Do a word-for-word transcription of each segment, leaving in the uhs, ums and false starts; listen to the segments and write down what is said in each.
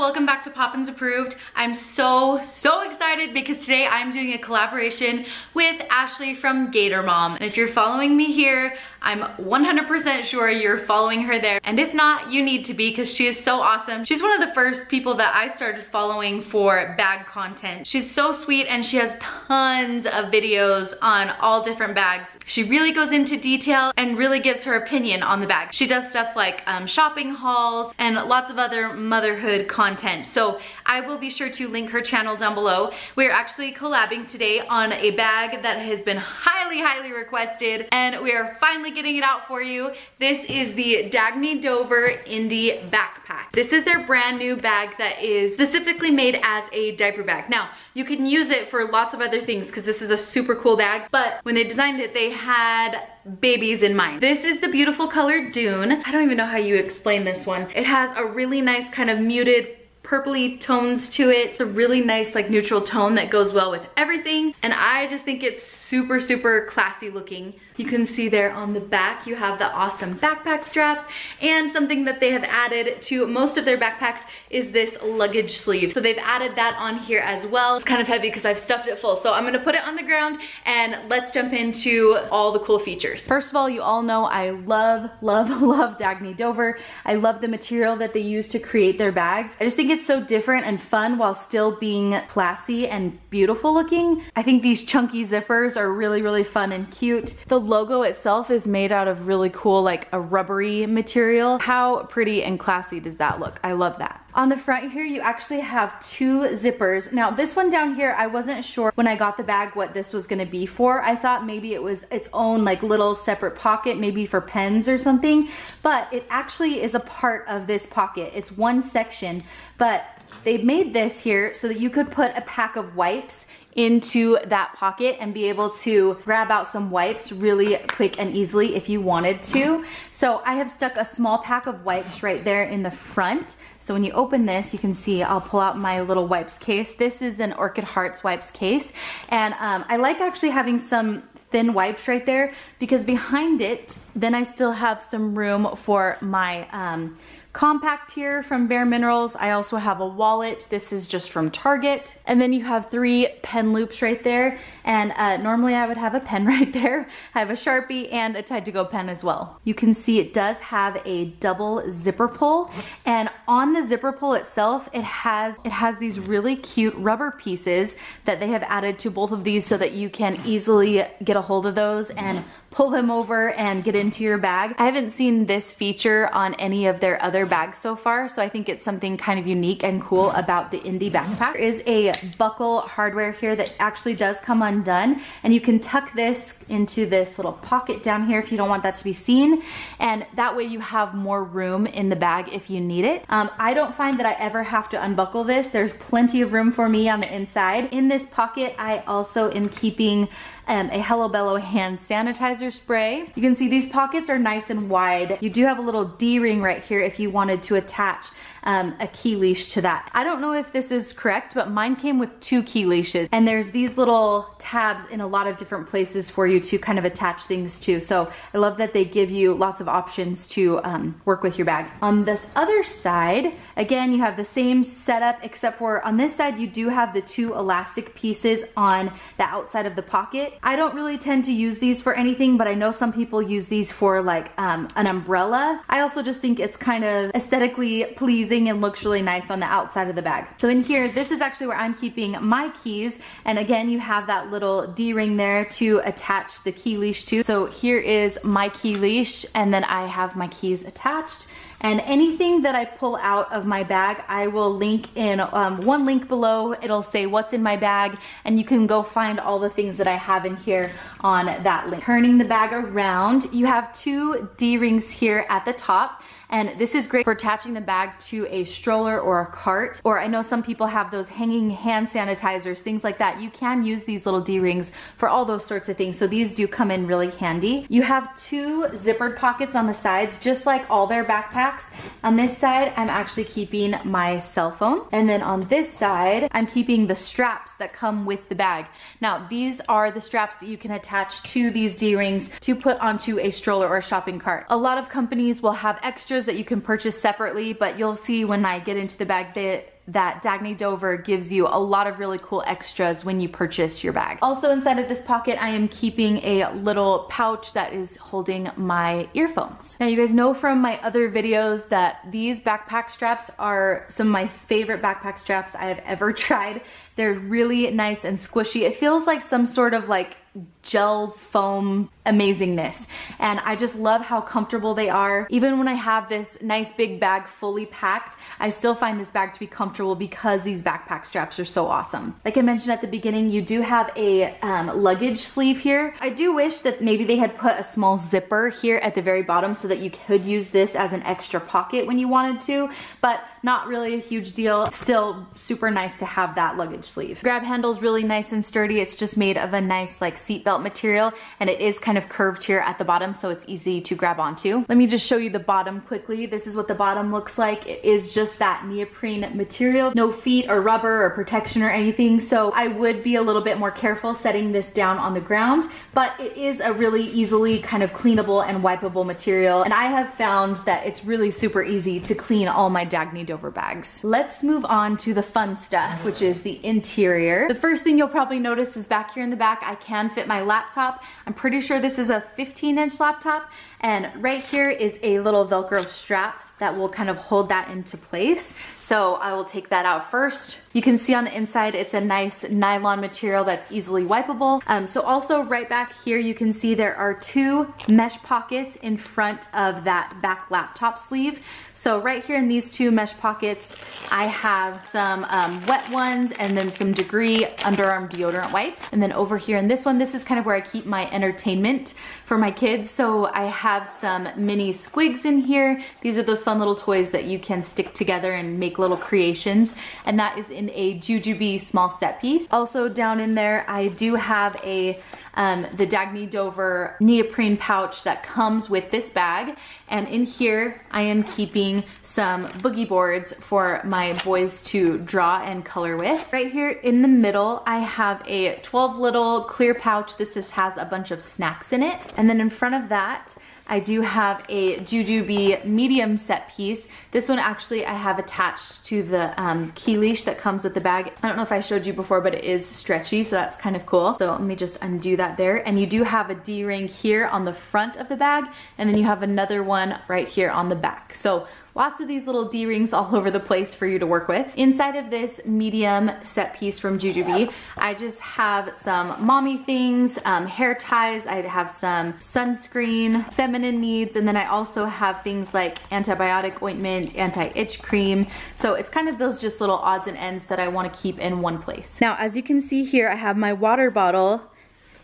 up? Welcome back to Poppins Approved. I'm so, so excited because today I'm doing a collaboration with Ashley from Gator Mom. And if you're following me here, I'm one hundred percent sure you're following her there. And if not, you need to be because she is so awesome. She's one of the first people that I started following for bag content. She's so sweet and she has tons of videos on all different bags. She really goes into detail and really gives her opinion on the bag. She does stuff like um, shopping hauls and lots of other motherhood content. So I will be sure to link her channel down below. We're actually collabing today on a bag that has been highly, highly requested and we are finally getting it out for you. This is the Dagne Dover Indi Backpack. This is their brand new bag that is specifically made as a diaper bag. Now, you can use it for lots of other things because this is a super cool bag, but when they designed it, they had babies in mind. This is the beautiful color Dune. I don't even know how you explain this one. It has a really nice kind of muted purpley tones to it. It's a really nice like neutral tone that goes well with everything. And I just think it's super, super classy looking. You can see there on the back, you have the awesome backpack straps, and something that they have added to most of their backpacks is this luggage sleeve. So they've added that on here as well. It's kind of heavy because I've stuffed it full. So I'm gonna put it on the ground and let's jump into all the cool features. First of all, you all know I love, love, love Dagne Dover. I love the material that they use to create their bags. I just think it's so different and fun while still being classy and beautiful looking. I think these chunky zippers are really, really fun and cute. The logo itself is made out of really cool, like a rubbery material. How pretty and classy does that look? I love that. On the front here, you actually have two zippers. Now this one down here, I wasn't sure when I got the bag what this was gonna be for. I thought maybe it was its own like little separate pocket, maybe for pens or something, but it actually is a part of this pocket. It's one section, but they've made this here so that you could put a pack of wipes into that pocket and be able to grab out some wipes really quick and easily if you wanted to. So I have stuck a small pack of wipes right there in the front. So when you open this, you can see I'll pull out my little wipes case. This is an Orchid Hearts wipes case. And um, I like actually having some thin wipes right there because behind it, then I still have some room for my um, compact here from Bare Minerals. I also have a wallet. This is just from Target. And then you have three pen loops right there. And uh, normally I would have a pen right there. I have a Sharpie and a Tide to Go pen as well. You can see it does have a double zipper pull. And on the zipper pull itself, it has, it has these really cute rubber pieces that they have added to both of these so that you can easily get a hold of those and pull them over and get into your bag. I haven't seen this feature on any of their other bags so far, so I think it's something kind of unique and cool about the Indi Backpack. There is a buckle hardware here that actually does come undone, and you can tuck this into this little pocket down here if you don't want that to be seen, and that way you have more room in the bag if you need it. Um, I don't find that I ever have to unbuckle this. There's plenty of room for me on the inside. In this pocket, I also am keeping Um, a Hello Bello hand sanitizer spray. You can see these pockets are nice and wide. You do have a little D-ring right here if you wanted to attach um, a key leash to that. I don't know if this is correct, but mine came with two key leashes, and there's these little tabs in a lot of different places for you to kind of attach things to. So I love that they give you lots of options to um, work with your bag. On this other side, again, you have the same setup, except for on this side, you do have the two elastic pieces on the outside of the pocket. I don't really tend to use these for anything, but I know some people use these for like um, an umbrella. I also just think it's kind of aesthetically pleasing and looks really nice on the outside of the bag. So in here, this is actually where I'm keeping my keys. And again, you have that little D-ring there to attach the key leash to. So here is my key leash, and then I have my keys attached. And anything that I pull out of my bag, I will link in um, one link below. It'll say what's in my bag, and you can go find all the things that I have in here on that link. Turning the bag around, you have two D-rings here at the top. And this is great for attaching the bag to a stroller or a cart, or I know some people have those hanging hand sanitizers, things like that. You can use these little D-rings for all those sorts of things, so these do come in really handy. You have two zippered pockets on the sides, just like all their backpacks. On this side, I'm actually keeping my cell phone, and then on this side, I'm keeping the straps that come with the bag. Now, these are the straps that you can attach to these D-rings to put onto a stroller or a shopping cart. A lot of companies will have extra those that you can purchase separately, but you'll see when I get into the bag that that Dagne Dover gives you a lot of really cool extras when you purchase your bag. Also inside of this pocket, I am keeping a little pouch that is holding my earphones. Now you guys know from my other videos that these backpack straps are some of my favorite backpack straps I have ever tried. They're really nice and squishy. It feels like some sort of like gel foam amazingness. And I just love how comfortable they are. Even when I have this nice big bag fully packed, I still find this bag to be comfortable because these backpack straps are so awesome. Like I mentioned at the beginning, you do have a um, luggage sleeve here. I do wish that maybe they had put a small zipper here at the very bottom so that you could use this as an extra pocket when you wanted to, but not really a huge deal. Still super nice to have that luggage sleeve. Grab handle's really nice and sturdy. It's just made of a nice like seatbelt material, and it is kind of curved here at the bottom, so it's easy to grab onto. Let me just show you the bottom quickly. This is what the bottom looks like. It is just that neoprene material, no feet or rubber or protection or anything, so I would be a little bit more careful setting this down on the ground, but it is a really easily kind of cleanable and wipeable material, and I have found that it's really super easy to clean all my Dagne Dover bags. Let's move on to the fun stuff, which is the interior. The first thing you'll probably notice is back here in the back, I can fit my laptop. I'm pretty sure this is a fifteen inch laptop, and right here is a little Velcro strap that will kind of hold that into place. So I will take that out first. You can see on the inside, it's a nice nylon material that's easily wipeable. Um, so also right back here, you can see there are two mesh pockets in front of that back laptop sleeve. So right here in these two mesh pockets, I have some um, wet ones and then some Degree underarm deodorant wipes. And then over here in this one, this is kind of where I keep my entertainment for my kids. So I have some mini squigs in here. These are those fun little toys that you can stick together and make little creations. And that is in a Jujubee small set piece. Also down in there, I do have a Um, the Dagne Dover neoprene pouch that comes with this bag. And in here, I am keeping some Boogie Boards for my boys to draw and color with. Right here in the middle, I have a twelve little clear pouch. This just has a bunch of snacks in it. And then in front of that, I do have a Jujubee medium set piece. This one actually I have attached to the um, key leash that comes with the bag. I don't know if I showed you before, but it is stretchy, so that's kind of cool. So let me just undo that there. And you do have a D-ring here on the front of the bag, and then you have another one right here on the back. So lots of these little D-rings all over the place for you to work with. Inside of this medium set piece from Jujubee, I just have some mommy things, um, hair ties, I have some sunscreen, feminine needs, and then I also have things like antibiotic ointment, anti-itch cream. So it's kind of those just little odds and ends that I want to keep in one place. Now, as you can see here, I have my water bottle.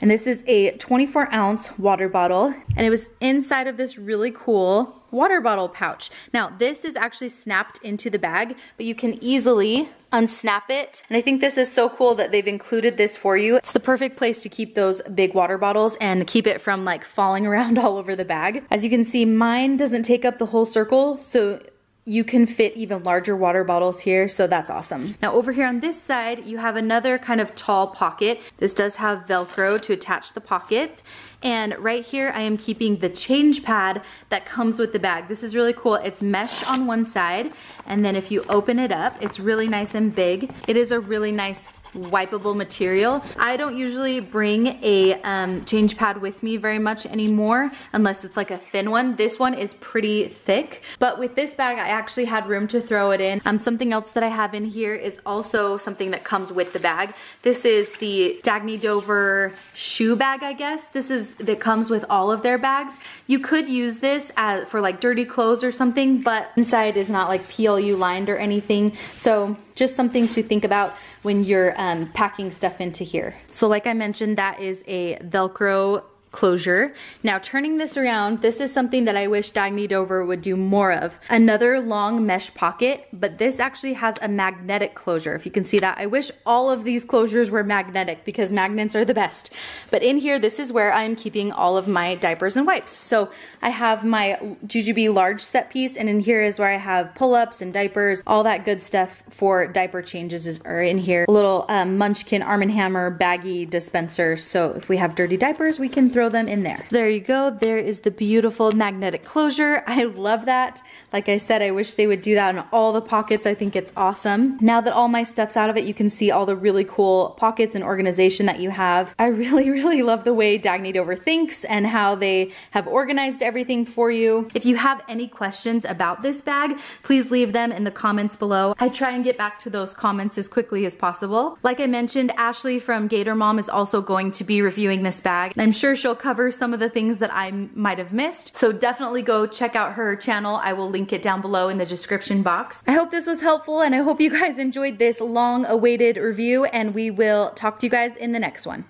And this is a twenty-four ounce water bottle, and it was inside of this really cool water bottle pouch. Now this is actually snapped into the bag, but you can easily unsnap it. And I think this is so cool that they've included this for you. It's the perfect place to keep those big water bottles and keep it from like falling around all over the bag. As you can see, mine doesn't take up the whole circle, so you can fit even larger water bottles here, so that's awesome. Now over here on this side, you have another kind of tall pocket. This does have Velcro to attach the pocket. And right here, I am keeping the change pad that comes with the bag. This is really cool. It's meshed on one side, and then if you open it up, it's really nice and big. It is a really nice wipeable material. I don't usually bring a um, change pad with me very much anymore, unless it's like a thin one. This one is pretty thick, but with this bag, I actually had room to throw it in. Um, something else that I have in here is also something that comes with the bag. This is the Dagne Dover shoe bag, I guess. This is that comes with all of their bags. You could use this as, for like dirty clothes or something, but inside is not like P L U lined or anything, so just something to think about when you're um, packing stuff into here. So like I mentioned, that is a Velcro closure. Now turning this around, this is something that I wish Dagne Dover would do more of. Another long mesh pocket, but this actually has a magnetic closure. If you can see that, I wish all of these closures were magnetic because magnets are the best. But in here, this is where I'm keeping all of my diapers and wipes. So I have my Jujubee large set piece, and in here is where I have pull-ups and diapers, all that good stuff for diaper changes is are in here. A little um, Munchkin Arm and Hammer baggy dispenser. So if we have dirty diapers, we can throw throw them in there. There you go. There is the beautiful magnetic closure. I love that. Like I said, I wish they would do that in all the pockets. I think it's awesome. Now that all my stuff's out of it, you can see all the really cool pockets and organization that you have. I really, really love the way Dagne Dover thinks and how they have organized everything for you. If you have any questions about this bag, please leave them in the comments below. I try and get back to those comments as quickly as possible. Like I mentioned, Ashley from Gator Mom is also going to be reviewing this bag, and I'm sure she'll cover some of the things that I might have missed. So definitely go check out her channel. I will link it down below in the description box. I hope this was helpful, and I hope you guys enjoyed this long-awaited review, and we will talk to you guys in the next one.